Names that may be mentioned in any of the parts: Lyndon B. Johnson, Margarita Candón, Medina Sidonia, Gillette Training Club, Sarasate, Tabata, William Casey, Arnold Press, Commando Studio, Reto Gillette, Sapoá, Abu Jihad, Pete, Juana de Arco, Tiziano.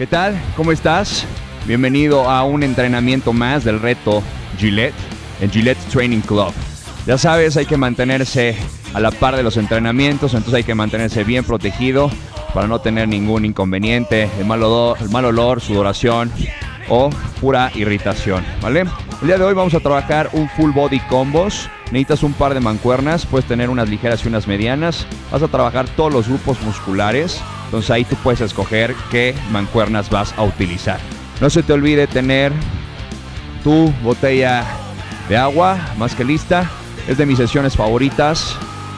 ¿Qué tal? ¿Cómo estás? Bienvenido a un entrenamiento más del reto Gillette, el Gillette Training Club. Ya sabes, hay que mantenerse a la par de los entrenamientos, entonces hay que mantenerse bien protegido para no tener ningún inconveniente, el mal olor, sudoración o pura irritación, ¿vale? El día de hoy vamos a trabajar un full body combos. Necesitas un par de mancuernas, puedes tener unas ligeras y unas medianas. Vas a trabajar todos los grupos musculares, entonces ahí tú puedes escoger qué mancuernas vas a utilizar. No se te olvide tener tu botella de agua, más que lista. Es de mis sesiones favoritas,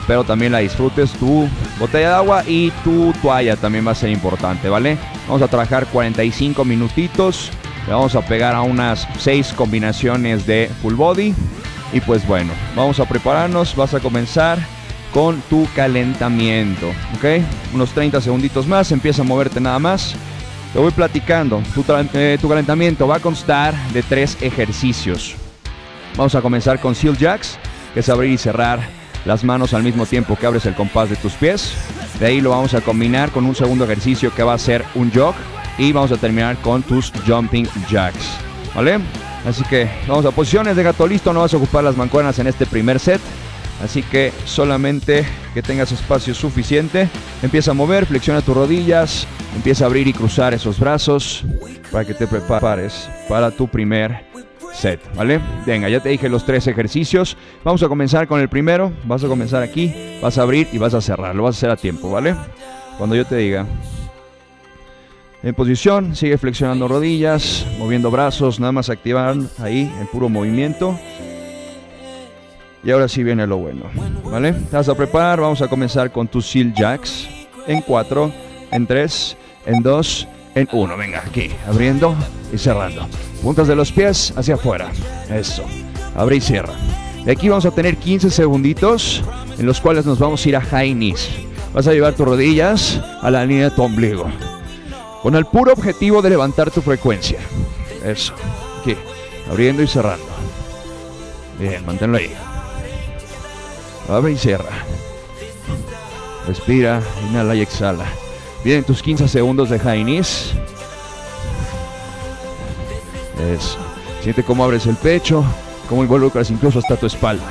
pero también la disfrutes. Tu botella de agua y tu toalla también va a ser importante, ¿vale? Vamos a trabajar 45 minutitos. Le vamos a pegar a unas 6 combinaciones de full body. Y pues bueno, vamos a prepararnos. Vas a comenzar con tu calentamiento, ¿ok? Unos 30 segunditos más, empieza a moverte nada más. Te voy platicando. Tu calentamiento va a constar de 3 ejercicios. Vamos a comenzar con Seal Jacks, que es abrir y cerrar las manos al mismo tiempo que abres el compás de tus pies. De ahí lo vamos a combinar con un segundo ejercicio que va a ser un jog. Y vamos a terminar con tus Jumping Jacks, ¿vale? Así que vamos a posiciones de gato listo. No vas a ocupar las mancuernas en este primer set, así que solamente que tengas espacio suficiente. Empieza a mover, flexiona tus rodillas, empieza a abrir y cruzar esos brazos para que te prepares para tu primer set, ¿vale? Venga, ya te dije los 3 ejercicios. Vamos a comenzar con el primero. Vas a comenzar aquí, vas a abrir y vas a cerrar. Lo vas a hacer a tiempo, ¿vale? Cuando yo te diga. En posición, sigue flexionando rodillas, moviendo brazos, nada más activar ahí el puro movimiento. Y ahora sí viene lo bueno, ¿vale? Te vas a preparar, vamos a comenzar con tus Seal Jacks. En 4, en 3, en 2, en 1. Venga, aquí, abriendo y cerrando. Puntas de los pies hacia afuera. Eso, abre y cierra. De aquí vamos a tener 15 segunditos en los cuales nos vamos a ir a high knees. Vas a llevar tus rodillas a la línea de tu ombligo, con el puro objetivo de levantar tu frecuencia. Eso, aquí, abriendo y cerrando. Bien, manténlo ahí. Abre y cierra. Respira, inhala y exhala. Bien, tus 15 segundos de high knees. Eso, siente cómo abres el pecho, cómo involucras incluso hasta tu espalda.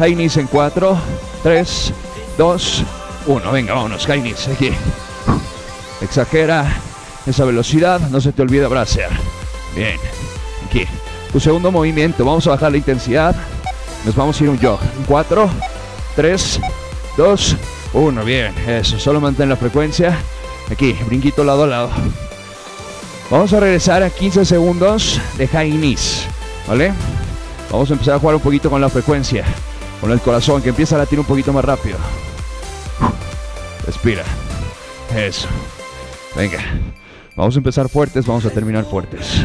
High knees en 4, 3, 2, 1. Venga, vámonos, high knees, aquí. Exagera esa velocidad, no se te olvide bracear. Bien, aquí. Tu segundo movimiento, vamos a bajar la intensidad. Nos vamos a ir un jog. 4, 3, 2, 1. Bien, eso, solo mantén la frecuencia. Aquí, brinquito lado a lado. Vamos a regresar a 15 segundos de high knees, ¿vale? Vamos a empezar a jugar un poquito con la frecuencia, con el corazón que empieza a latir un poquito más rápido. Respira. Eso. Venga, vamos a empezar fuertes, vamos a terminar fuertes.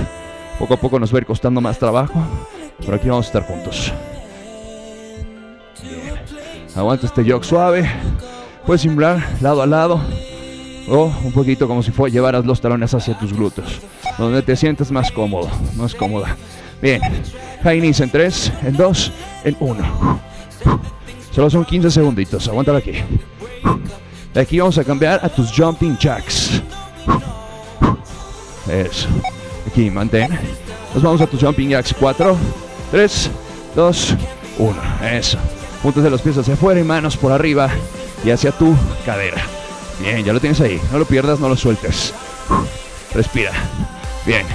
Poco a poco nos va a ir costando más trabajo, pero aquí vamos a estar juntos. Bien. Aguanta este jog suave. Puedes simular lado a lado o un poquito como si llevaras los talones hacia tus glúteos, donde te sientes más cómodo, más cómoda. Bien, high knees en 3, en 2, en 1. Solo son 15 segunditos, aguántalo aquí. De aquí vamos a cambiar a tus Jumping Jacks. Eso. Aquí, mantén. Nos vamos a tus Jumping Jacks. 4, 3, 2, 1. Eso. Puntas de los pies hacia afuera y manos por arriba y hacia tu cadera. Bien, ya lo tienes ahí. No lo pierdas, no lo sueltes. Respira. Bien.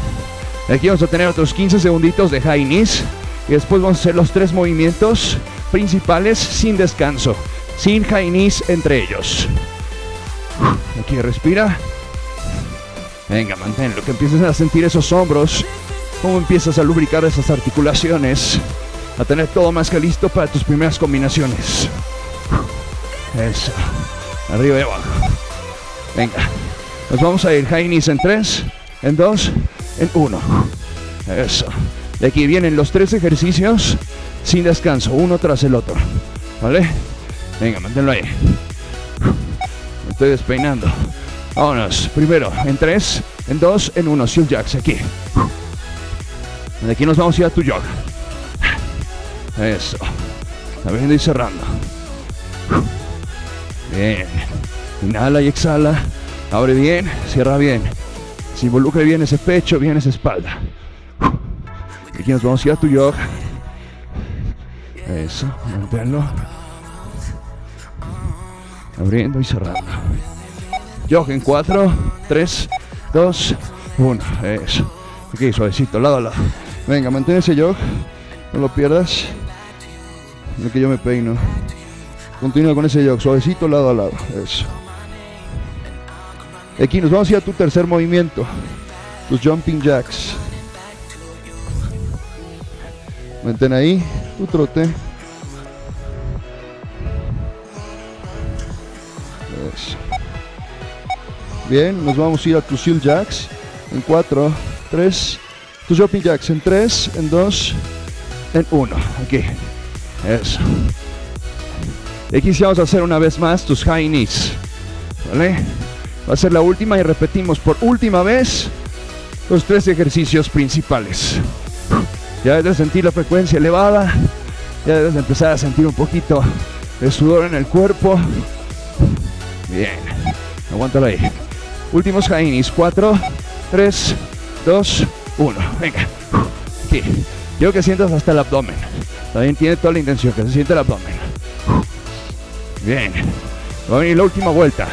De aquí vamos a tener otros 15 segunditos de high knees. Y después vamos a hacer los 3 movimientos principales sin descanso, sin high knees entre ellos. Aquí respira. Venga, manténlo, que empieces a sentir esos hombros, cómo empiezas a lubricar esas articulaciones, a tener todo más que listo para tus primeras combinaciones. Eso, arriba y abajo. Venga, nos vamos a ir high knees en 3, en 2, en 1. Eso. De aquí vienen los 3 ejercicios sin descanso, uno tras el otro, ¿vale? Venga, manténlo ahí. Me estoy despeinando. Vámonos. Primero, en 3, en 2, en 1. Seal Jacks, aquí. De aquí nos vamos a ir a tu jog. Eso. Abriendo y cerrando. Bien. Inhala y exhala. Abre bien, cierra bien. se involucre bien ese pecho, bien esa espalda. Y aquí nos vamos a ir a tu yoga. Eso, manténlo. Abriendo y cerrando. Yoga en 4, 3, 2, 1. Eso. Aquí, suavecito, lado a lado. Venga, mantén ese yoga. No lo pierdas. Lo que yo me peino. Continúa con ese yoga, suavecito, lado a lado. Eso. Aquí nos vamos a ir a tu tercer movimiento. Tus jumping jacks. Mantén ahí tu trote. Eso. Bien, nos vamos a ir a tus heel jacks. En 4, 3. Tus jumping jacks en 3, en 2, en 1. Aquí. Eso. Aquí sí vamos a hacer una vez más tus high knees. ¿Vale? Va a ser la última y repetimos por última vez los tres ejercicios principales. Ya debes sentir la frecuencia elevada, ya debes empezar a sentir un poquito de sudor en el cuerpo. Bien, aguántalo ahí. Últimos high knees, 4, 3, 2, 1. Venga, aquí. Quiero que sientas hasta el abdomen. También tiene toda la intención que se siente el abdomen. Bien, va a venir la última vuelta.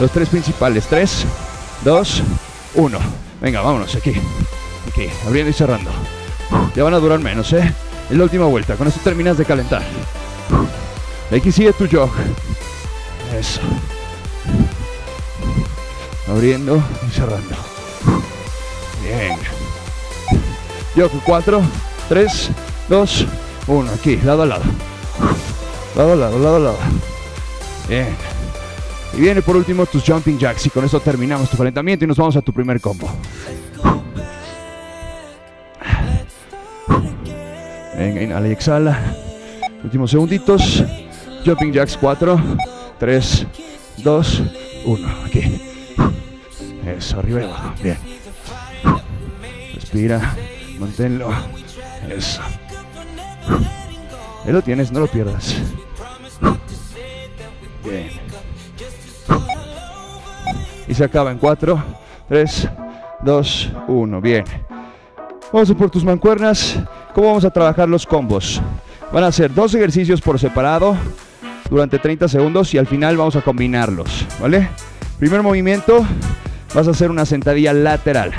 Los tres principales, 3, 2, 1. Venga, vámonos, aquí. Aquí, abriendo y cerrando. Ya van a durar menos, ¿eh? Es la última vuelta, con esto terminas de calentar. Aquí sigue tu jog. Eso. Abriendo y cerrando. Bien. Jog 4, 3, 2, 1. Aquí, lado a lado. Lado a lado, lado a lado. Bien. Y viene por último tus jumping jacks y con esto terminamos tu calentamiento y nos vamos a tu primer combo. Venga, inhala y exhala. Últimos segunditos. Jumping jacks 4, 3, 2, 1. Aquí. Eso, arriba y abajo. Bien. Respira. Manténlo. Eso. Ahí lo tienes, no lo pierdas. Bien. Y se acaba en 4, 3, 2, 1. Bien. Vamos a por tus mancuernas. ¿Cómo vamos a trabajar los combos? Van a hacer dos ejercicios por separado durante 30 segundos y al final vamos a combinarlos, ¿vale? Primer movimiento, vas a hacer una sentadilla lateral.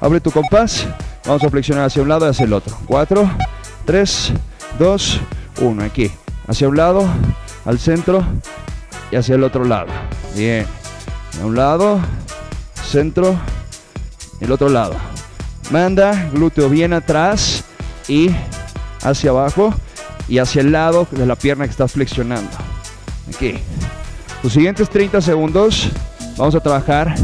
Abre tu compás, vamos a flexionar hacia un lado y hacia el otro. 4, 3, 2, 1. Aquí, hacia un lado, al centro y hacia el otro lado. Bien, a un lado, centro, el otro lado. Manda glúteo bien atrás y hacia abajo y hacia el lado de la pierna que estás flexionando. Aquí. Los siguientes 30 segundos vamos a trabajar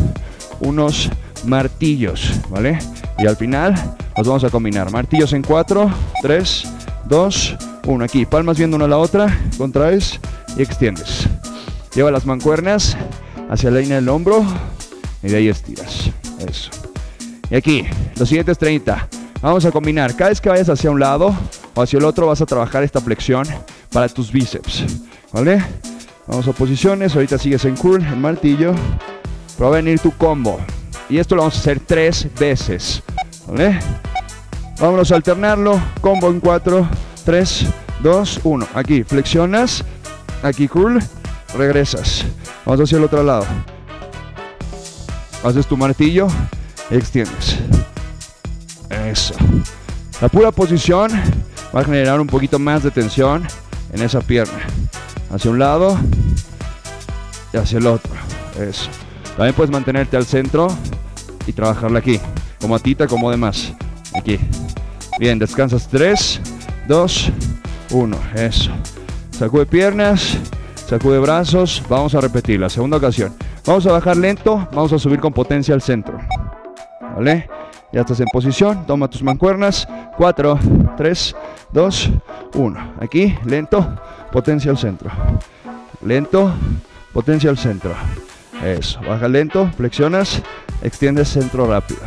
unos martillos, ¿vale? Y al final los vamos a combinar. Martillos en 4, 3, 2, 1. Aquí, palmas viendo una a la otra, contraes y extiendes. Lleva las mancuernas hacia la línea del hombro y de ahí estiras. Eso. Y aquí, los siguientes 30. Vamos a combinar, cada vez que vayas hacia un lado o hacia el otro vas a trabajar esta flexión para tus bíceps, ¿vale? Vamos a posiciones, ahorita sigues en curl, en martillo, pero va a venir tu combo. Y esto lo vamos a hacer 3 veces, ¿vale? Vámonos a alternarlo, combo en 4, 3, 2, 1. Aquí flexionas, aquí curl, regresas. Vamos hacia el otro lado. Haces tu martillo, extiendes. Eso. La pura posición va a generar un poquito más de tensión en esa pierna. Hacia un lado y hacia el otro. Eso. También puedes mantenerte al centro y trabajarla aquí. Como a ti te acomode más. Aquí. Bien, descansas. 3, 2, 1. Eso. Sacude piernas, sacude brazos. Vamos a repetir la segunda ocasión. Vamos a bajar lento, vamos a subir con potencia al centro. ¿Vale? Ya estás en posición, toma tus mancuernas. 4, 3, 2, 1. Aquí, lento, potencia al centro. Lento, potencia al centro. Eso, baja lento, flexionas, extiendes centro rápido.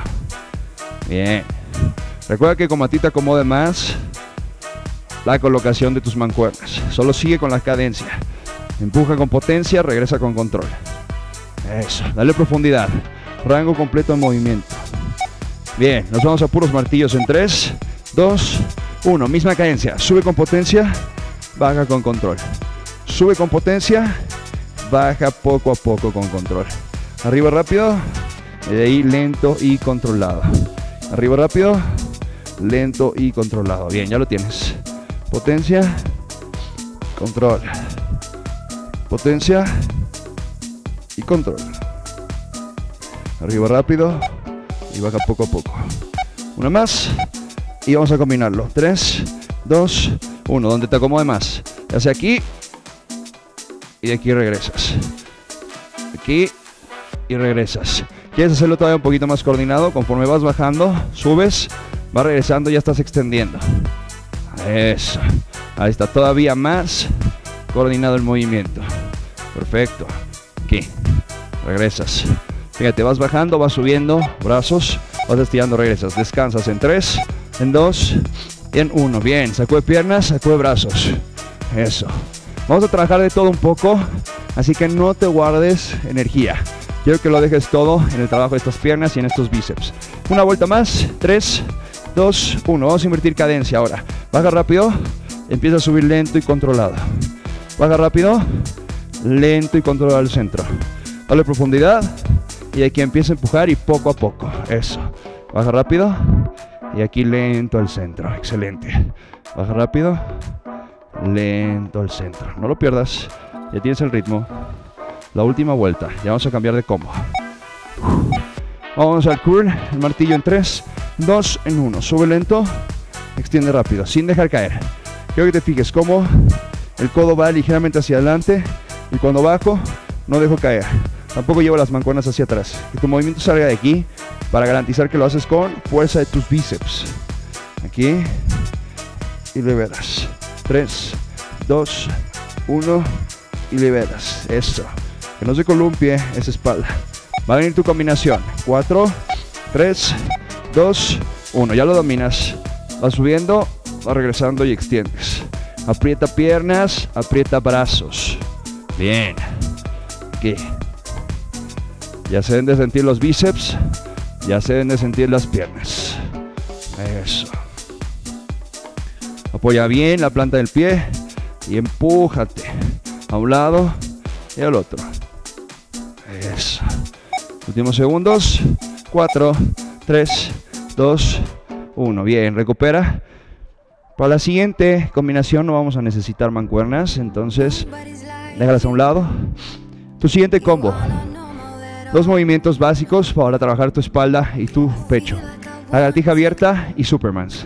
Bien. Recuerda que como a ti te acomode más la colocación de tus mancuernas. Solo sigue con la cadencia. Empuja con potencia, regresa con control. Eso, dale profundidad. Rango completo de movimiento. Bien, nos vamos a puros martillos en 3, 2, 1. Misma cadencia. Sube con potencia, baja con control. Sube con potencia, baja poco a poco con control. Arriba rápido, y de ahí lento y controlado. Arriba rápido, lento y controlado. Bien, ya lo tienes. Potencia, control. Potencia y control. Arriba rápido y baja poco a poco. Una más y vamos a combinarlo. 3, 2, 1. Donde te acomode más. Hacia aquí y de aquí regresas. Aquí y regresas. Quieres hacerlo todavía un poquito más coordinado. Conforme vas bajando, subes, vas regresando, ya estás extendiendo. Eso. Ahí está. Todavía más coordinado el movimiento. Perfecto. Aquí. Regresas. Fíjate, vas bajando, vas subiendo, brazos, vas estirando, regresas. Descansas en 3, en 2, en 1. Bien. Sacude piernas, sacude brazos. Eso. Vamos a trabajar de todo un poco, así que no te guardes energía. Quiero que lo dejes todo en el trabajo de estas piernas y en estos bíceps. Una vuelta más. 3, 2, 1. Vamos a invertir cadencia ahora. Baja rápido. Empieza a subir lento y controlado. Baja rápido. Lento y controlado al centro. Dale profundidad. Y aquí empieza a empujar y poco a poco. Eso. Baja rápido. Y aquí lento al centro. Excelente. Baja rápido. Lento al centro. No lo pierdas. Ya tienes el ritmo. La última vuelta. Ya vamos a cambiar de combo. Vamos al curl. El martillo en 3, 2, en 1. Sube lento. Extiende rápido. Sin dejar caer. Quiero que te fijes cómo el codo va ligeramente hacia adelante. Y cuando bajo, no dejo caer. Tampoco llevo las mancuernas hacia atrás. Que tu movimiento salga de aquí. Para garantizar que lo haces con fuerza de tus bíceps. Aquí. Y liberas. 3, 2, 1. Y liberas. Eso. Que no se columpie esa espalda. Va a venir tu combinación. 4, 3, 2, 1. Ya lo dominas. Vas subiendo, vas regresando y extiendes. Aprieta piernas, aprieta brazos. Bien. Aquí. Ya se deben de sentir los bíceps. Ya se deben de sentir las piernas. Eso. Apoya bien la planta del pie. Y empújate. A un lado y al otro. Eso. Últimos segundos. 4, 3, 2, 1. Bien, recupera. Para la siguiente combinación no vamos a necesitar mancuernas, entonces déjalas a un lado. Tu siguiente combo. Dos movimientos básicos para trabajar tu espalda y tu pecho. Lagartija abierta y supermans.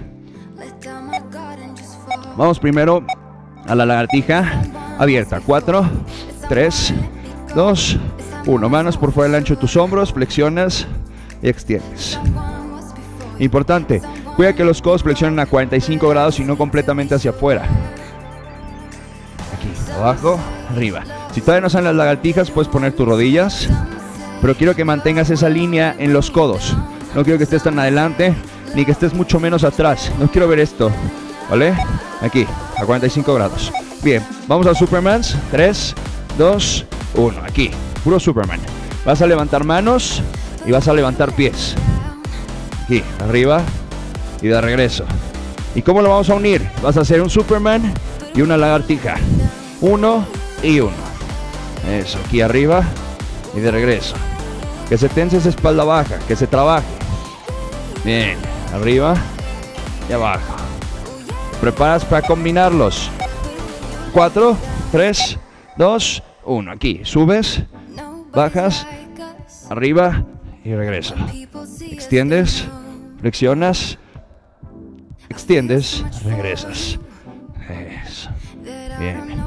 Vamos primero a la lagartija abierta. 4, 3, 2, 1. Manos por fuera del ancho de tus hombros, flexionas y extiendes. Importante, cuida que los codos flexionen a 45 grados y no completamente hacia afuera. Aquí, abajo, arriba. Si todavía no salen las lagartijas, puedes poner tus rodillas, pero quiero que mantengas esa línea en los codos. No quiero que estés tan adelante, ni que estés mucho menos atrás. No quiero ver esto, ¿vale? Aquí, a 45 grados. Bien, vamos a supermans. 3, 2, 1. Aquí, puro superman. Vas a levantar manos y vas a levantar pies. Aquí, arriba y de regreso. ¿Y cómo lo vamos a unir? Vas a hacer un superman y una lagartija. 1 y 1. Eso, aquí arriba y de regreso. Que se tense esa espalda baja, que se trabaje. Bien, arriba y abajo. Te preparas para combinarlos. 4, 3, 2, 1. Aquí, subes, bajas, arriba y regresa. Extiendes, flexionas, extiendes, regresas. Eso. Bien.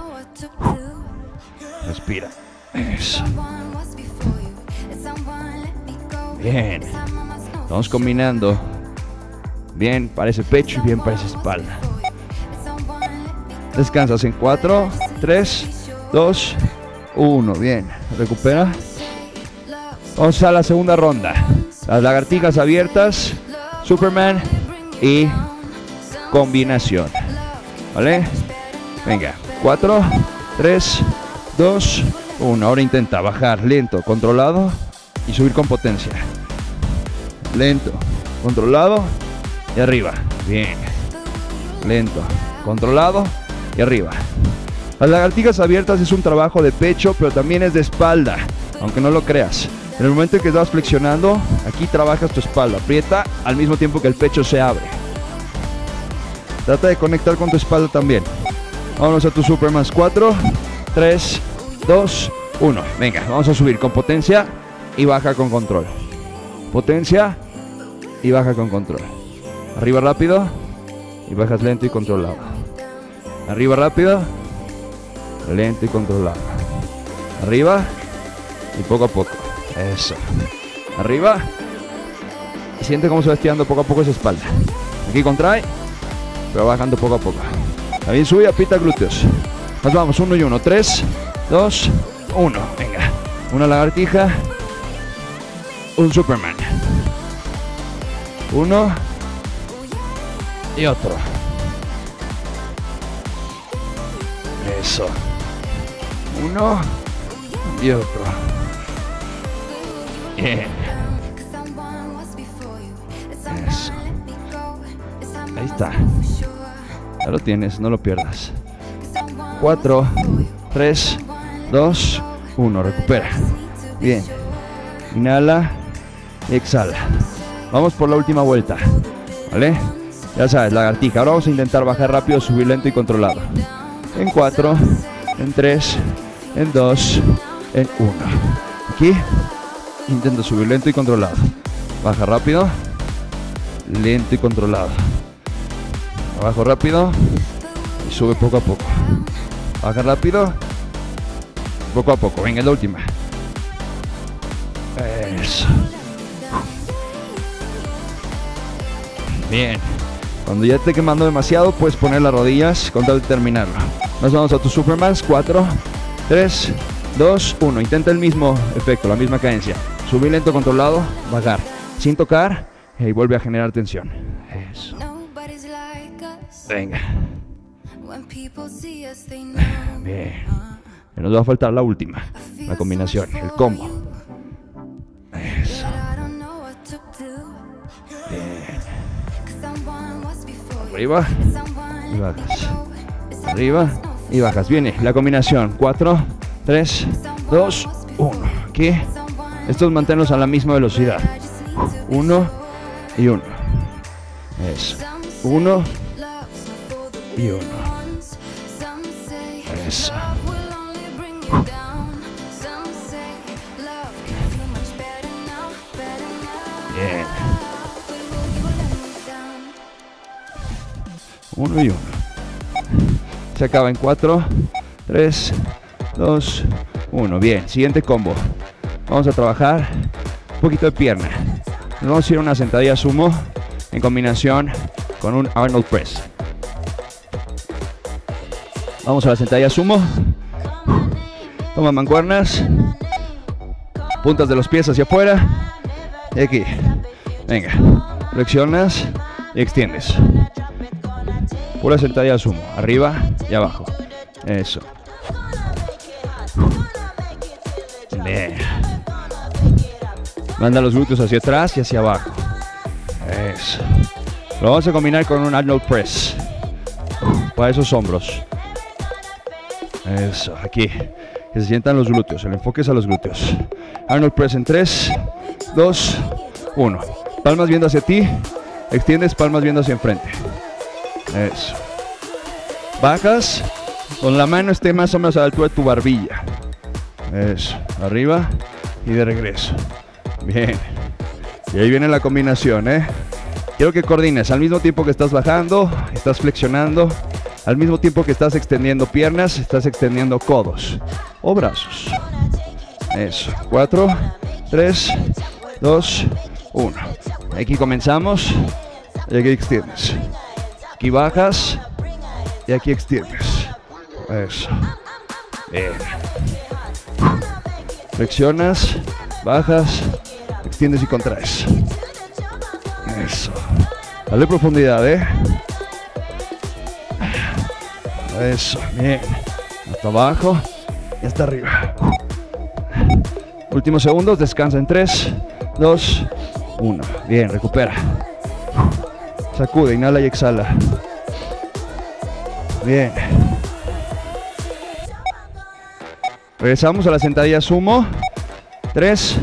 Respira. Eso. Bien. Vamos combinando. Bien para ese pecho y bien para esa espalda. Descansas en 4, 3, 2, 1. Bien. Recupera. Vamos a la segunda ronda. Las lagartijas abiertas, superman y combinación. ¿Vale? Venga, 4, 3, 2, 1. Ahora intenta bajar lento, controlado y subir con potencia. Lento, controlado y arriba, bien, lento, controlado y arriba. Las lagartijas abiertas es un trabajo de pecho, pero también es de espalda, aunque no lo creas. En el momento en que estás flexionando, aquí trabajas tu espalda, aprieta al mismo tiempo que el pecho se abre. Trata de conectar con tu espalda también. Vámonos a tu Superman. 4, 3, 2, 1. Venga, vamos a subir con potencia y baja con control. Potencia y baja con control. Arriba rápido y bajas lento y controlado. Arriba rápido, lento y controlado. Arriba y poco a poco. Eso. Arriba. Y siente cómo se va estirando poco a poco esa espalda. Aquí contrae, pero bajando poco a poco. También sube y aprieta glúteos. Nos vamos, 1 y 1. 3, 2, 1. Venga. Una lagartija. Un Superman. 1 y otro. Eso. 1 y otro. Bien. Eso. Ahí está. Ya lo tienes, no lo pierdas. 4, 3, 2, 1. Recupera. Bien. Inhala y exhala. Vamos por la última vuelta. ¿Vale? Ya sabes, lagartija. Ahora vamos a intentar bajar rápido, subir lento y controlado. En 4, en 3, en 2, en 1. Aquí intento subir lento y controlado. Baja rápido, lento y controlado. Abajo rápido y sube poco a poco. Baja rápido, poco a poco. Venga, la última. Eso. Bien. Cuando ya esté quemando demasiado, puedes poner las rodillas con tal de terminarlo. Nos vamos a tu Superman. 4, 3, 2, 1. Intenta el mismo efecto, la misma cadencia. Subir lento, controlado, bajar. Sin tocar y vuelve a generar tensión. Eso. Venga. Bien. Nos va a faltar la última. La combinación, el combo. Eso. Arriba y bajas. Arriba y bajas. Viene la combinación. 4, 3, 2, 1. Aquí. Estos manténlos a la misma velocidad. 1 y 1. Eso. 1 y 1. Eso. Bien. 1 y 1. Se acaba en 4, 3, 2, 1. Bien, siguiente combo. Vamos a trabajar un poquito de pierna. Nos vamos a ir a una sentadilla sumo en combinación con un Arnold Press. Vamos a la sentadilla sumo. Toma mancuernas. Puntas de los pies hacia afuera. Y aquí. Venga. Flexionas y extiendes. Pura sentadilla sumo, arriba y abajo. Eso. Bien. Manda los glúteos hacia atrás y hacia abajo. Eso. Lo vamos a combinar con un Arnold Press. Para esos hombros. Eso, aquí. Que se sientan los glúteos, el enfoque es a los glúteos. Arnold Press en 3, 2, 1. Palmas viendo hacia ti, extiendes palmas viendo hacia enfrente. Eso. Bajas, con la mano esté más o menos a la altura de tu barbilla. Eso. Arriba y de regreso. Bien. Y ahí viene la combinación, ¿eh? Quiero que coordines al mismo tiempo que estás bajando, estás flexionando, al mismo tiempo que estás extendiendo piernas, estás extendiendo codos o brazos. Eso. 4, 3, 2, 1. Aquí comenzamos y aquí extiendes. Aquí bajas y aquí extiendes. Eso. Bien. Flexionas, bajas, extiendes y contraes. Eso. Dale profundidad, ¿eh? Eso. Bien. Hasta abajo y hasta arriba. Últimos segundos. Descansa en 3, 2, 1. Bien. Recupera. Sacude, inhala y exhala. Bien. Regresamos a la sentadilla sumo. 3,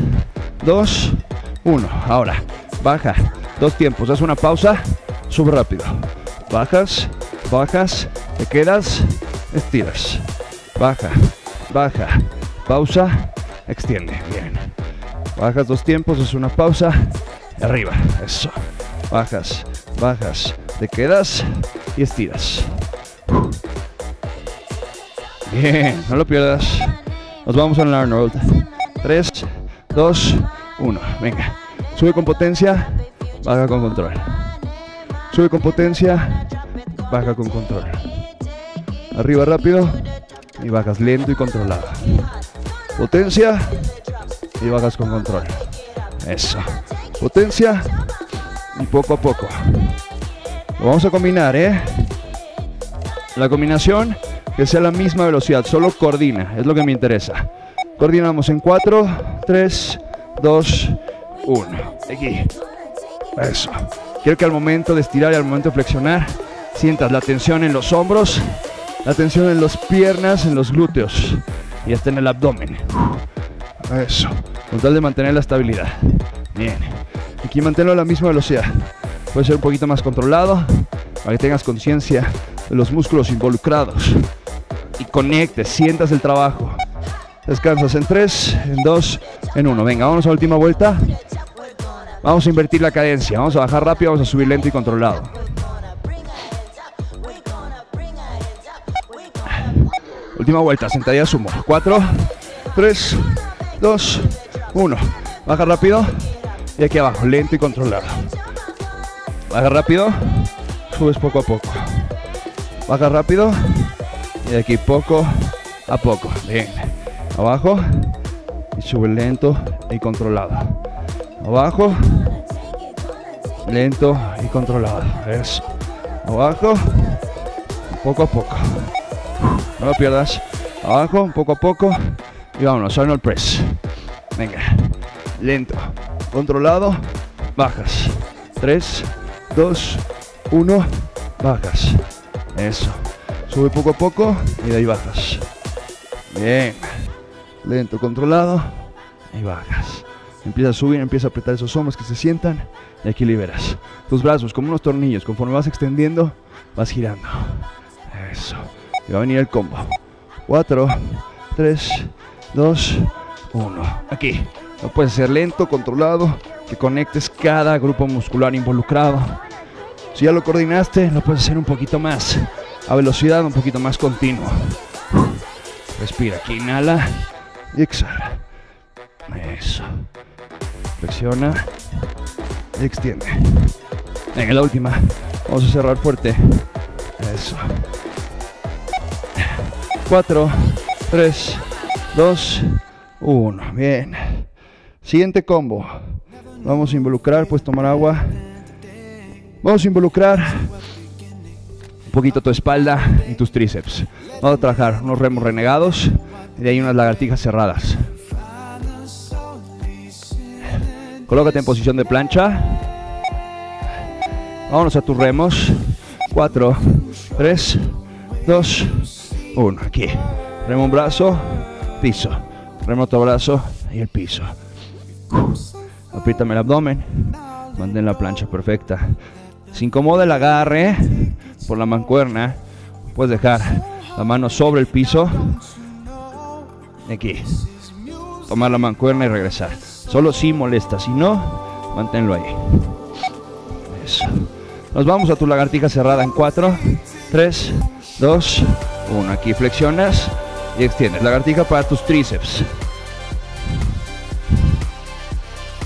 2, 1. Ahora, baja. Dos tiempos. Haz una pausa. Sube rápido. Bajas, bajas, te quedas, estiras. Baja, baja, pausa, extiende. Bien. Bajas dos tiempos, haz una pausa. Arriba. Eso. Bajas, bajas, te quedas y estiras. Bien, no lo pierdas. Nos vamos al Arnold. 3, 2, 1. Venga. Sube con potencia, baja con control. Sube con potencia, baja con control. Arriba rápido y bajas lento y controlado. Potencia y bajas con control. Eso. Potencia y poco a poco. Lo vamos a combinar, ¿eh? La combinación que sea la misma velocidad, solo coordina, es lo que me interesa. Coordinamos en 4, 3, 2, 1. Aquí. Eso. Quiero que al momento de estirar y al momento de flexionar, sientas la tensión en los hombros, la tensión en las piernas, en los glúteos y hasta en el abdomen. Eso. Con tal de mantener la estabilidad. Bien. Aquí manténlo a la misma velocidad. Puede ser un poquito más controlado para que tengas conciencia de los músculos involucrados y conectes, sientas el trabajo. Descansas en 3, en 2, en 1. Venga, vamos a la última vuelta. Vamos a invertir la cadencia. Vamos a bajar rápido, vamos a subir lento y controlado. Última vuelta, sentadilla sumo. 4, 3, 2, 1. Baja rápido y aquí abajo, lento y controlado. Baja rápido, subes poco a poco. Baja rápido y de aquí poco a poco. Bien. Abajo y sube lento y controlado. Abajo, lento y controlado. Eso. Abajo, poco a poco. No lo pierdas. Abajo, poco a poco. Y vámonos, Arnold Press. Venga. Lento, controlado, bajas. 3, 2, 1, bajas. Eso. Sube poco a poco y de ahí bajas. Bien. Lento, controlado y bajas. Empieza a subir, empieza a apretar esos hombros que se sientan y aquí liberas. Tus brazos como unos tornillos, conforme vas extendiendo, vas girando. Eso. Y va a venir el combo. 4, 3, 2, 1. Aquí. No puedes ser lento, controlado, que conectes cada grupo muscular involucrado. Si ya lo coordinaste, lo puedes hacer un poquito más, a velocidad un poquito más continua. Respira aquí, inhala y exhala. Eso. Flexiona y extiende. Venga, la última. Vamos a cerrar fuerte. Eso. 4, 3, 2, 1. Bien. Siguiente combo. Vamos a involucrar, puedes tomar agua. Vamos a involucrar un poquito tu espalda y tus tríceps. Vamos a trabajar unos remos renegados y de ahí unas lagartijas cerradas. Colócate en posición de plancha. Vámonos a tus remos. 4, 3, 2, 1. Aquí. Remo un brazo, piso. Remo otro brazo y el piso. Apriétame el abdomen. Mantén la plancha perfecta. Si incomoda el agarre por la mancuerna, puedes dejar la mano sobre el piso. Aquí. Tomar la mancuerna y regresar. Solo si molesta, si no, manténlo ahí. Eso. Nos vamos a tu lagartija cerrada en 4, 3, 2, 1. Aquí flexionas y extiendes. Lagartija para tus tríceps.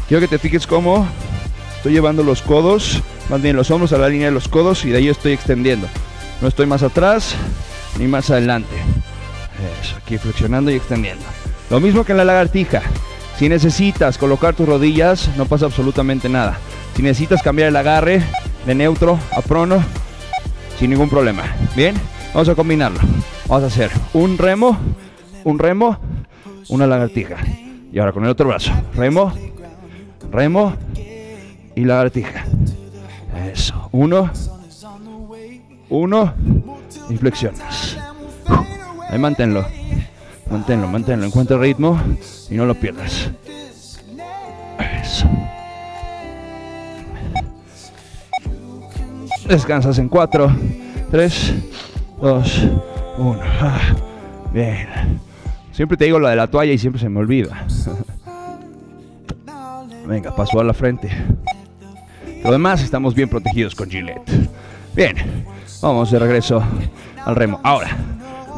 Quiero que te fijes cómo estoy llevando los codos, más bien los hombros a la línea de los codos y de ahí estoy extendiendo. No estoy más atrás ni más adelante. Eso, aquí flexionando y extendiendo. Lo mismo que en la lagartija. Si necesitas colocar tus rodillas, no pasa absolutamente nada. Si necesitas cambiar el agarre de neutro a prono, sin ningún problema. Bien, vamos a combinarlo. Vamos a hacer un remo, una lagartija. Y ahora con el otro brazo. Remo, remo. Y lagartija. Eso. Uno. Y flexión. Ahí manténlo. Manténlo. Encuentra el ritmo y no lo pierdas. Eso. Descansas en 4, 3, 2, 1. Bien. Siempre te digo la de la toalla y siempre se me olvida. Venga, paso a la frente. Lo demás estamos bien protegidos con Gillette. Bien, vamos de regreso al remo. Ahora,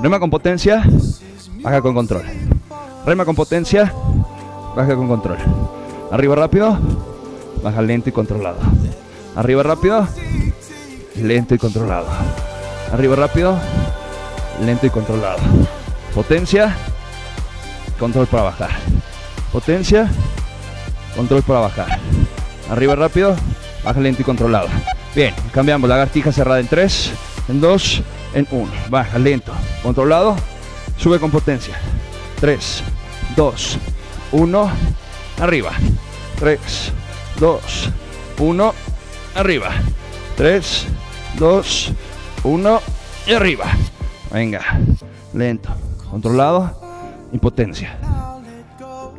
rema con potencia, baja con control. Rema con potencia, baja con control. Arriba rápido, baja lento y controlado. Arriba rápido, lento y controlado. Arriba rápido, lento y controlado. Potencia, control para bajar. Potencia, control para bajar. Arriba rápido, baja lento y controlado. Bien, cambiamos, lagartija cerrada en 3, en 2, en 1. Baja lento, controlado, sube con potencia. 3, 2, 1, arriba. 3, 2, 1, arriba. 3, 2, 1 y arriba. Venga, lento, controlado y potencia.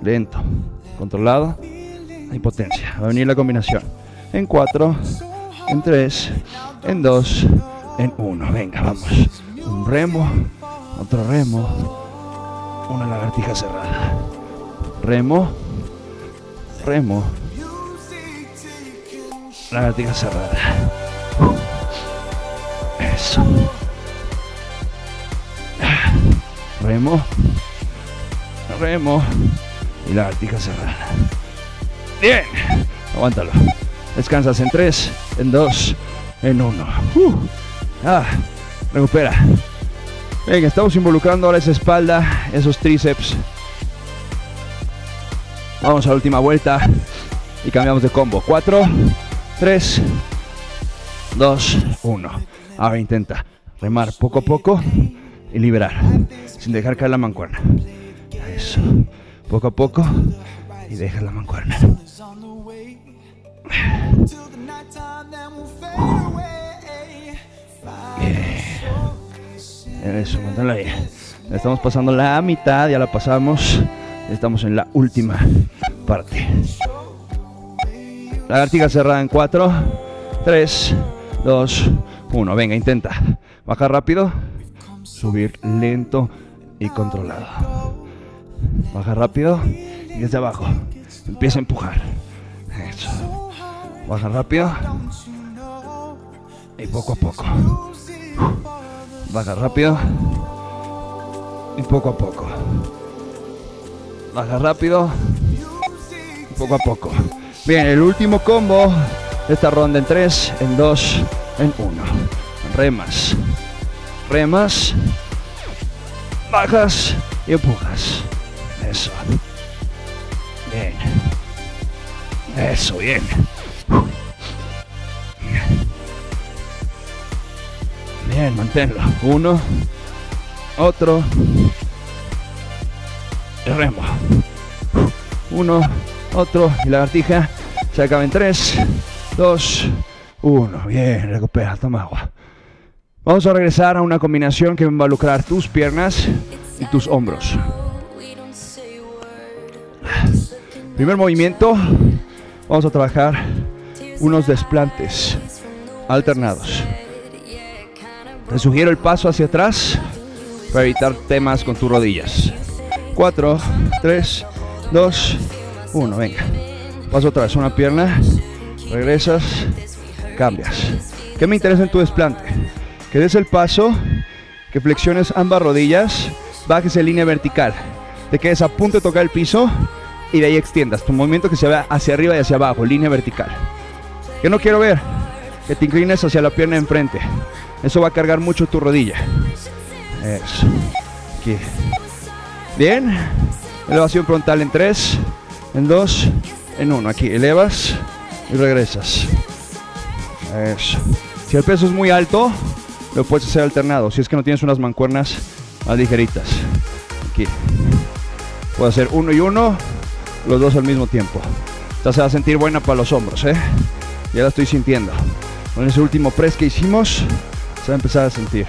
Lento, controlado y potencia. Va a venir la combinación en 4, en 3, en 2, en 1. Venga, vamos. Un remo, otro remo, una lagartija cerrada. Remo, remo, lagartija cerrada. Eso. Remo, remo y lagartija cerrada. Bien, aguántalo. Descansas en 3, en 2, en 1. Recupera. Venga, estamos involucrando ahora esa espalda, esos tríceps. Vamos a la última vuelta y cambiamos de combo. 4, 3, 2, 1. Ahora intenta remar poco a poco y liberar, sin dejar caer la mancuerna. Eso, poco a poco y deja la mancuerna. Bien. Eso, manténla ahí. Ya estamos pasando la mitad, ya la pasamos. Estamos en la última parte. Lagartija cerrada en 4, 3, 2, 1. Venga, intenta. Bajar rápido, subir lento y controlado. Baja rápido y desde abajo empieza a empujar. Eso. Baja rápido y poco a poco. Baja rápido y poco a poco. Baja rápido y poco a poco. Bien, el último combo de esta ronda en 3, en 2, en 1. Remas, remas, bajas y empujas. Eso. Bien. Eso, bien. Bien, manténlo. Uno, otro, y remo. Uno, otro, y lagartija. Se acaba en 3, 2, 1. Bien, recupera, toma agua. Vamos a regresar a una combinación que va a involucrar tus piernas y tus hombros. Primer movimiento, vamos a trabajar unos desplantes alternados. Te sugiero el paso hacia atrás para evitar temas con tus rodillas. 4, 3, 2, 1, venga. Paso atrás, una pierna, regresas, cambias. ¿Qué me interesa en tu desplante? Que des el paso, que flexiones ambas rodillas, bajes en línea vertical, te quedes a punto de tocar el piso y de ahí extiendas tu movimiento, que se vea hacia arriba y hacia abajo, línea vertical. Que no quiero ver que te inclines hacia la pierna de enfrente, eso va a cargar mucho tu rodilla. Eso. Aquí. Bien, elevación frontal en 3, en 2, en 1. Aquí elevas y regresas. Eso. Si el peso es muy alto, lo puedes hacer alternado. Si es que no tienes unas mancuernas más ligeritas, aquí puedo hacer uno y uno, los dos al mismo tiempo. Esta se va a sentir buena para los hombros, ¿eh? Ya la estoy sintiendo. Con ese último press que hicimos, se va a empezar a sentir.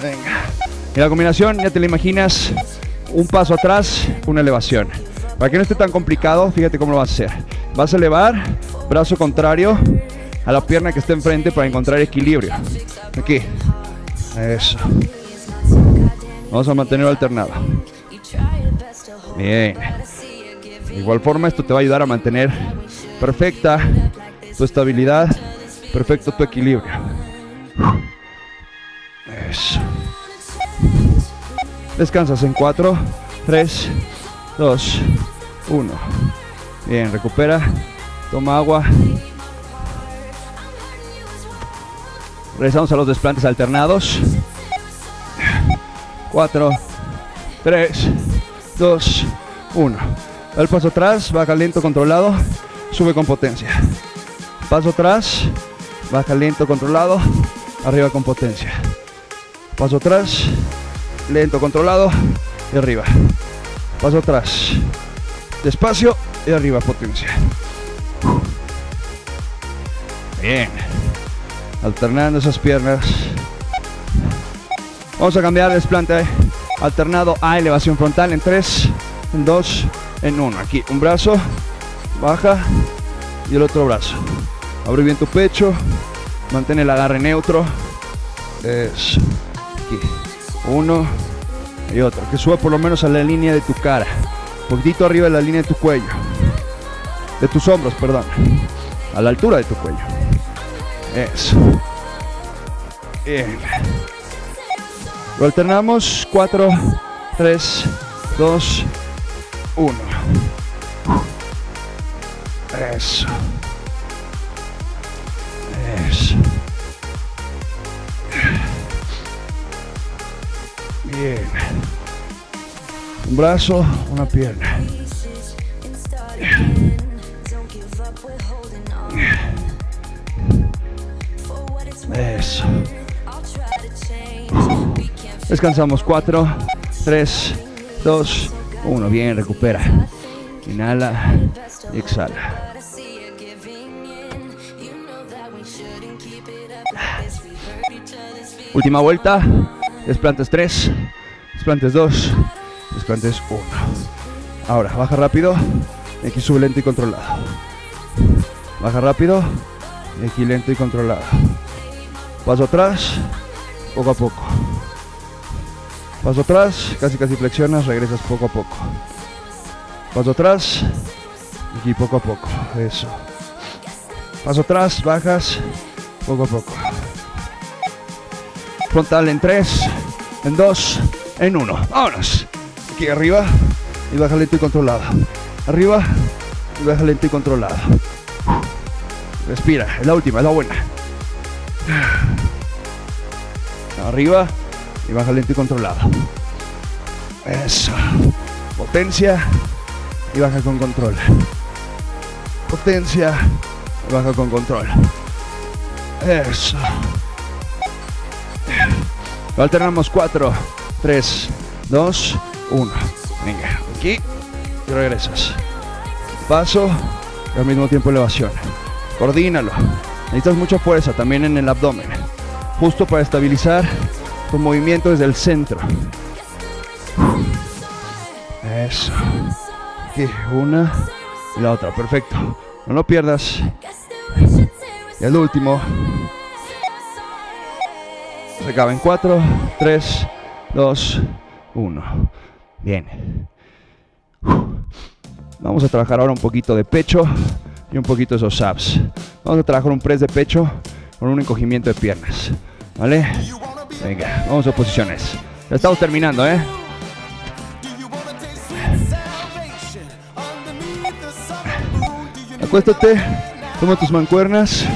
Venga. Y la combinación, ya te la imaginas, un paso atrás, una elevación. Para que no esté tan complicado, fíjate cómo lo vas a hacer. Vas a elevar, brazo contrario a la pierna que está enfrente para encontrar equilibrio. Aquí. Eso. Vamos a mantenerlo alternado. Bien. De igual forma, esto te va a ayudar a mantener perfecta tu estabilidad, perfecto tu equilibrio. Eso. Descansas en 4, 3, 2, 1. Bien, recupera, toma agua. Regresamos a los desplantes alternados. 4, 3, 2, 1. El paso atrás, baja lento, controlado, sube con potencia. Paso atrás, baja lento, controlado, arriba con potencia. Paso atrás, lento, controlado, y arriba. Paso atrás, despacio, y arriba, potencia. Bien. Alternando esas piernas. Vamos a cambiar el desplante alternado a elevación frontal en 3, en 2, en 1. Aquí un brazo, baja y el otro brazo. Abre bien tu pecho, mantén el agarre neutro. Eso. Aquí. Uno y otro. Que suba por lo menos a la línea de tu cara. Un poquitito arriba de la línea de tu cuello. De tus hombros, perdón. A la altura de tu cuello. Eso. Bien. Lo alternamos, 4, 3, 2, 1. Eso. Eso. Bien. Un brazo, una pierna. Eso. Descansamos, 4, 3, 2, 1. Bien, recupera. Inhala y exhala. Última vuelta. Desplantes 3, desplantes 2, desplantes 1. Ahora, baja rápido. Y aquí sube lento y controlado. Baja rápido. Y aquí lento y controlado. Paso atrás. Poco a poco. Paso atrás, casi flexionas, regresas poco a poco. Paso atrás, aquí poco a poco, eso. Paso atrás, bajas, poco a poco. Frontal en 3, en 2, en 1. ¡Vámonos! Aquí arriba y baja lento y controlado. Arriba y baja lento y controlado. Respira, es la última, es la buena. Arriba. Y baja lento y controlado. Eso. Potencia. Y baja con control. Potencia. Y baja con control. Eso. Lo alternamos 4, 3, 2, 1. Venga. Aquí. Y regresas. Paso. Y al mismo tiempo elevación. Coordínalo. Necesitas mucha fuerza también en el abdomen. Justo para estabilizar. Con movimiento desde el centro. Eso. Aquí, una y la otra. Perfecto. No lo pierdas. Y el último. Se acaba en 4, 3, 2, 1. Bien. Vamos a trabajar ahora un poquito de pecho y un poquito esos abs. Vamos a trabajar un press de pecho con un encogimiento de piernas. ¿Vale? Venga, vamos a posiciones. Ya estamos terminando, ¿eh? Acuéstate, toma tus mancuernas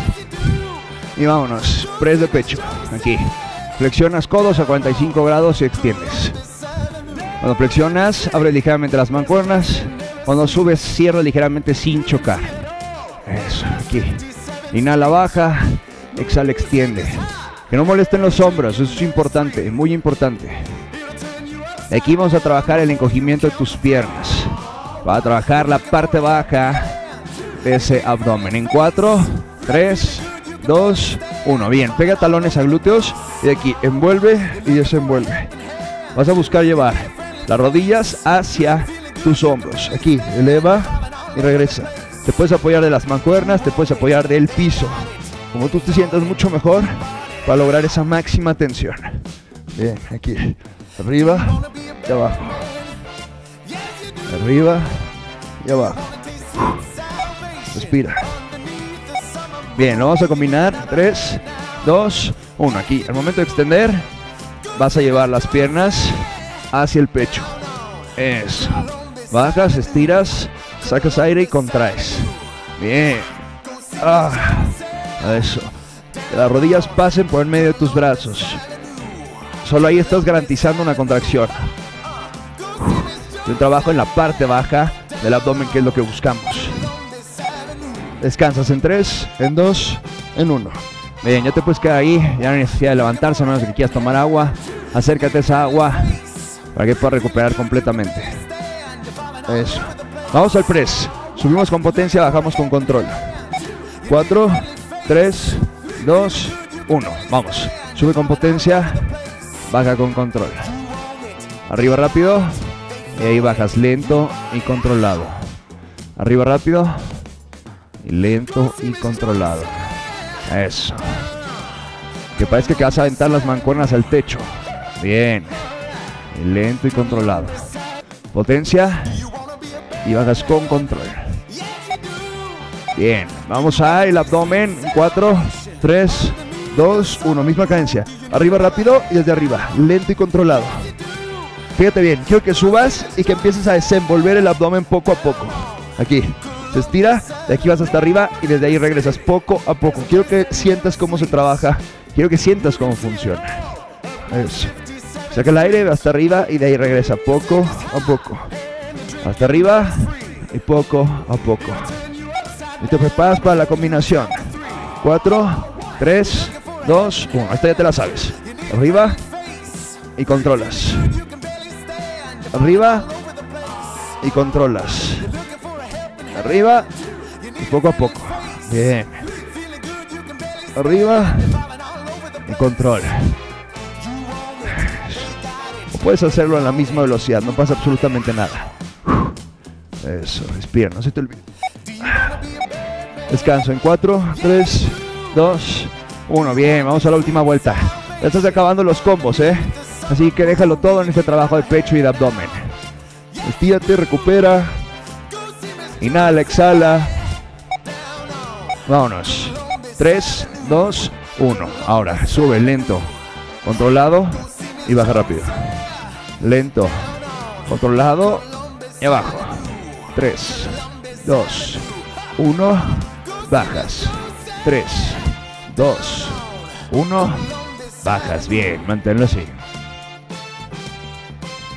y vámonos. Press de pecho, aquí. Flexionas codos a 45 grados y extiendes. Cuando flexionas, abres ligeramente las mancuernas. Cuando subes, cierras ligeramente sin chocar. Eso, aquí. Inhala, baja, exhala, extiende. Que no molesten los hombros, eso es importante, muy importante. Aquí vamos a trabajar el encogimiento de tus piernas. Va a trabajar la parte baja de ese abdomen. En 4, 3, 2, 1. Bien, pega talones a glúteos y aquí envuelve y desenvuelve. Vas a buscar llevar las rodillas hacia tus hombros. Aquí, eleva y regresa. Te puedes apoyar de las mancuernas, te puedes apoyar del piso. Como tú te sientas mucho mejor para lograr esa máxima tensión. Bien, aquí. Arriba y abajo. Arriba y abajo. Respira. Bien, lo vamos a combinar. 3, 2, 1. Aquí, al momento de extender, vas a llevar las piernas hacia el pecho. Eso. Bajas, estiras, sacas aire y contraes. Bien. Eso. Que las rodillas pasen por el medio de tus brazos. Solo ahí estás garantizando una contracción. Y un trabajo en la parte baja del abdomen, que es lo que buscamos. Descansas en 3, en 2, en 1. Bien, ya te puedes quedar ahí. Ya no hay necesidad de levantarse, a menos que quieras tomar agua. Acércate a esa agua para que puedas recuperar completamente. Eso. Vamos al press. Subimos con potencia, bajamos con control. 4, 3, 2, 1. Vamos. Sube con potencia, baja con control. Arriba rápido. Y ahí bajas lento y controlado. Arriba rápido. Y lento y controlado. Eso. Que parezca que vas a aventar las mancuernas al techo. Bien. Y lento y controlado. Potencia. Y bajas con control. Bien. Vamos al abdomen. 4, 3, 2, 1. Misma cadencia. Arriba rápido y desde arriba. Lento y controlado. Fíjate bien. Quiero que subas y que empieces a desenvolver el abdomen poco a poco. Aquí. Se estira, de aquí vas hasta arriba y desde ahí regresas poco a poco. Quiero que sientas cómo se trabaja, quiero que sientas cómo funciona. Eso. Saca el aire, hasta arriba y de ahí regresa poco a poco. Hasta arriba y poco a poco. Y te preparas para la combinación. 4, 3, 2, 1. Esta ya te la sabes. Arriba y controlas. Arriba y controlas. Arriba y poco a poco. Bien. Arriba y control. O puedes hacerlo a la misma velocidad, no pasa absolutamente nada. Eso, respira, no se te olvide. Descanso en 4, 3, 2, 1. Bien, vamos a la última vuelta. Ya estás acabando los combos, ¿eh? Así que déjalo todo en este trabajo de pecho y de abdomen. Estírate, recupera. Inhala, exhala. Vámonos. 3, 2, 1. Ahora, sube lento, controlado y baja rápido. Lento, controlado y abajo. 3, 2, 1. Bajas. 3, 2, 1. Bajas. Bien, manténlo así.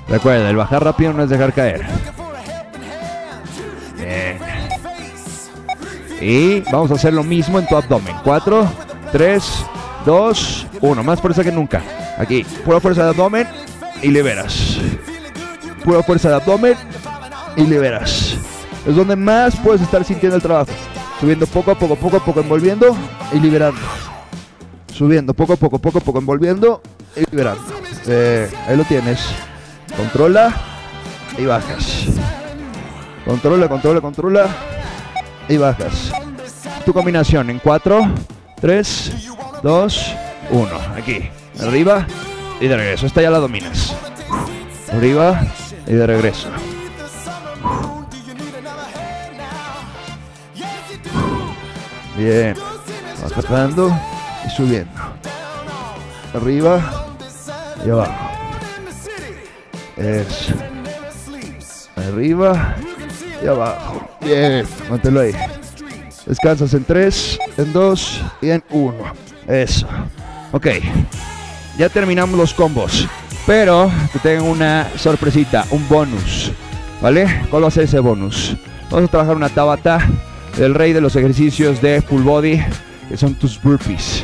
Recuerda, el bajar rápido no es dejar caer. Y vamos a hacer lo mismo en tu abdomen. 4, 3, 2, 1. Más fuerza que nunca. Aquí, pura fuerza de abdomen y liberas. Pura fuerza de abdomen y liberas. Es donde más puedes estar sintiendo el trabajo. Subiendo poco a poco, envolviendo y liberando. Subiendo poco a poco, envolviendo y liberando. Ahí lo tienes. Controla y bajas. Controla, controla, controla. Y bajas. Tu combinación en 4, 3, 2, 1. Aquí. Arriba y de regreso. Esta ya la dominas. Arriba y de regreso. Bien. Bajando y subiendo. Arriba y abajo. Eso. Arriba y abajo. Bien, manténlo ahí. Descansas en 3, en 2 y en 1. Eso. Ok. Ya terminamos los combos. Pero te tengo una sorpresita, un bonus. ¿Vale? ¿Cuál va a ser ese bonus? Vamos a trabajar una tabata del rey de los ejercicios de full body, que son tus burpees.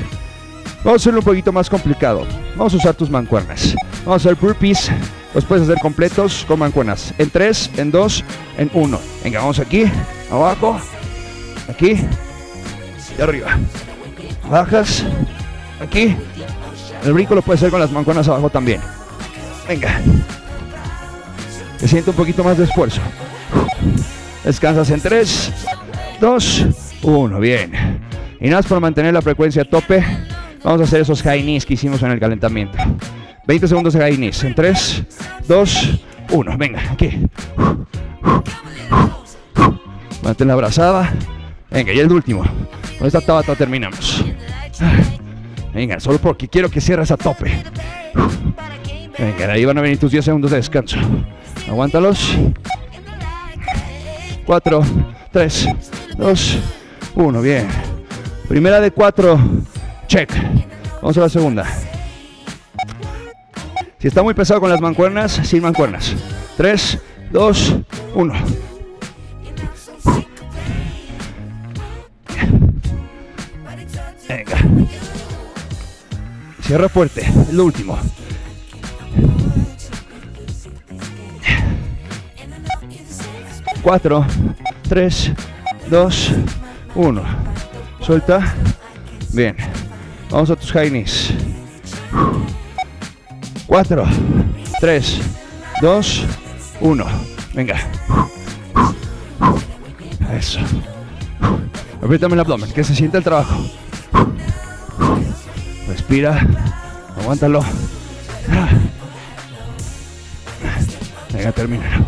Vamos a hacerlo un poquito más complicado. Vamos a usar tus mancuernas. Vamos a hacer burpees. Los puedes hacer completos con mancuernas. En 3, en 2, en 1. Venga, vamos aquí, abajo, aquí y arriba. bajas aquí. El brinco lo puedes hacer con las mancuernas abajo también. Venga. Que siente un poquito más de esfuerzo. Descansas en 3, 2, 1. Bien. Y nada más para mantener la frecuencia a tope, vamos a hacer esos high knees que hicimos en el calentamiento. 20 segundos de high knees. En 3, 2, 1. Venga, aquí. Mantén la abrazada. Venga, y el último. Con esta tabata terminamos. Venga, solo porque quiero que cierres a tope. Venga, ahí van a venir tus 10 segundos de descanso. Aguántalos. 4, 3, 2, 1. Bien. Primera de 4. Check. Vamos a la segunda. Si está muy pesado con las mancuernas, sin mancuernas. 3, 2, 1. Venga. Cierra fuerte. El último. Cuatro, tres, dos, uno. Suelta. Bien. Vamos a tus high knees. 4, 3, 2, 1. Venga. Eso. Apriétame el abdomen, que se sienta el trabajo. Respira. Aguántalo. Venga, termina.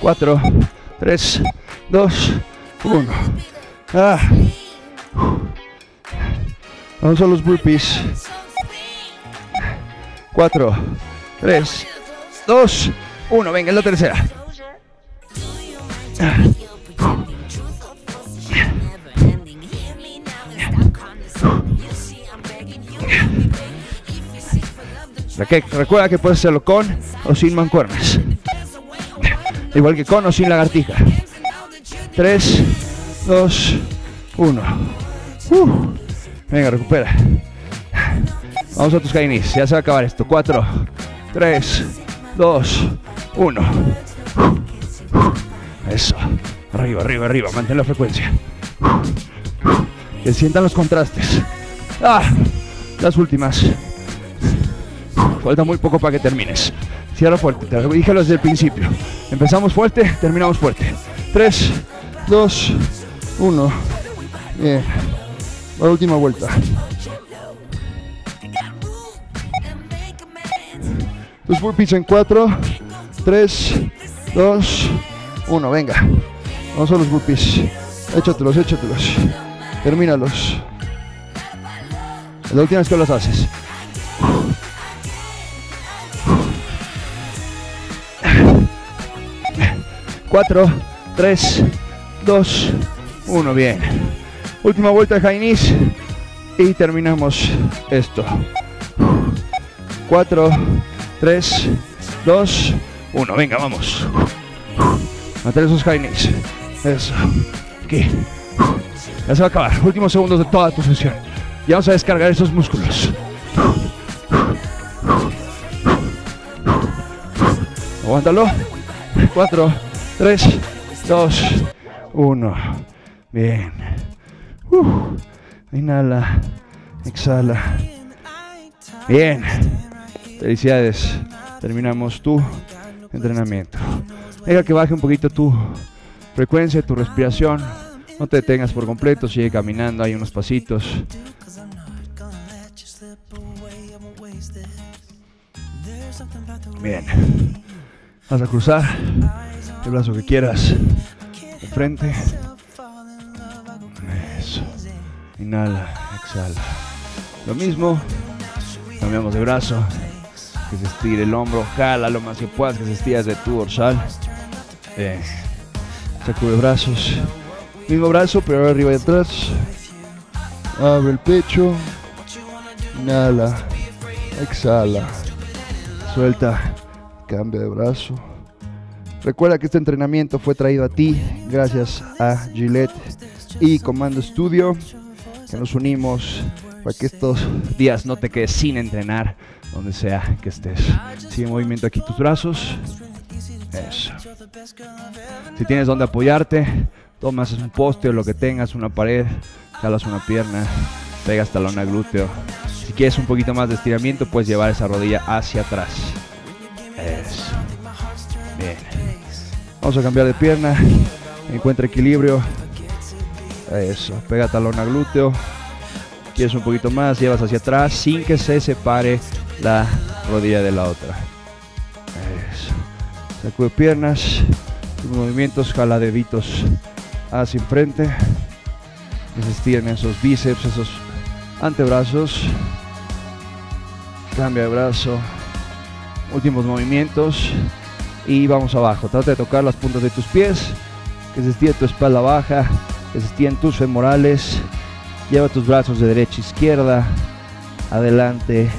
4, 3, 2, 1. Vamos a los burpees. 4, 3, 2, 1. Venga, es la tercera. Recuerda que puedes hacerlo con o sin mancuernas. Igual que con o sin lagartija. 3, 2, 1. Venga, recupera. Vamos a tus high knees. Ya se va a acabar esto. 4, 3, 2, 1. Eso. Arriba, arriba, arriba. Mantén la frecuencia. Que sientan los contrastes. Ah, las últimas. Falta muy poco para que termines. Cierra fuerte. Te lo dije desde el principio. Empezamos fuerte, terminamos fuerte. 3, 2, 1. Bien. La última vuelta. Tus burpees en 4, 3, 2, 1. Venga. Vamos a los burpees. Échatelos, échatelos. Termínalos. La última vez que los haces. Cuatro, tres, dos, uno. Bien. Última vuelta de high knees y terminamos esto. 4, 3, 2, 1. Venga, vamos. Mantén esos high knees. Eso. Aquí. Ya se va a acabar. Últimos segundos de toda tu sesión. Ya vamos a descargar esos músculos. Aguántalo. 4. 3, 2, 1. Bien. Inhala. Exhala. Bien. Felicidades. Terminamos tu entrenamiento. Deja que baje un poquito tu frecuencia, tu respiración. No te detengas por completo. Sigue caminando. Hay unos pasitos. Bien. Vas a cruzar el brazo que quieras de frente. Eso. Inhala, exhala. Lo mismo. Cambiamos de brazo. Que se estire el hombro. Jala lo más que puedas. Que se estire de tu dorsal. Sacude brazos. Mismo brazo, pero arriba y atrás. Abre el pecho. Inhala. Exhala. Suelta. Cambia de brazo. Recuerda que este entrenamiento fue traído a ti gracias a Gillette y Commando Studio, que nos unimos para que estos días no te quedes sin entrenar, donde sea que estés. Sigue en movimiento aquí tus brazos. Eso. Si tienes donde apoyarte, tomas un poste o lo que tengas, una pared, jalas una pierna, pegas talón a glúteo. Si quieres un poquito más de estiramiento, puedes llevar esa rodilla hacia atrás. Eso. Bien. Vamos a cambiar de pierna. Encuentra equilibrio. Eso. Pega talón a glúteo. Quieres un poquito más, llevas hacia atrás sin que se separe la rodilla de la otra. Eso. Sacude piernas. Movimientos, jala deditos hacia enfrente. Que se estiren esos bíceps, esos antebrazos. Cambia de brazo. Últimos movimientos. Y vamos abajo. Trata de tocar las puntas de tus pies. Que se estire tu espalda baja. Que se estiren tus femorales. Lleva tus brazos de derecha a izquierda. Adelante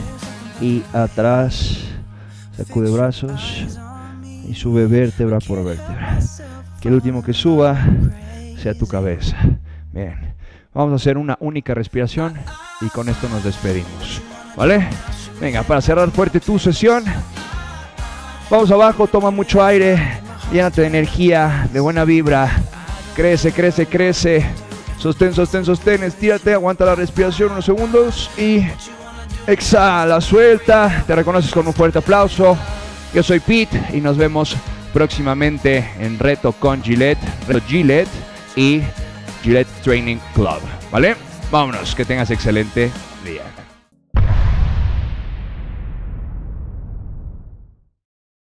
y atrás. Sacude brazos. Y sube vértebra por vértebra. Que el último que suba sea tu cabeza. Bien. Vamos a hacer una única respiración. Y con esto nos despedimos. ¿Vale? Venga, para cerrar fuerte tu sesión. Vamos abajo, toma mucho aire, llénate de energía, de buena vibra. Crece, crece, crece. Sostén, sostén, sostén, estírate, aguanta la respiración unos segundos y exhala, suelta. Te reconoces con un fuerte aplauso. Yo soy Pete y nos vemos próximamente en Reto con Gillette, Reto Gillette y Gillette Training Club. ¿Vale? Vámonos, que tengas excelente día.